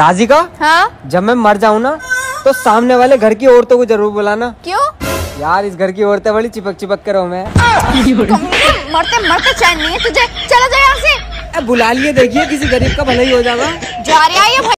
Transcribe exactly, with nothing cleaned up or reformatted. दाजी का हाँ? जब मैं मर जाऊँ ना तो सामने वाले घर की औरतों को जरूर बुलाना। क्यों यार, इस घर की औरतें बड़ी चिपक चिपक कर मैं मरते मरते चैन नहीं है तुझे, चला जा यहाँ से। बुला लिए, देखिए किसी गरीब का भला ही हो जाएगा। जा रहा है ये।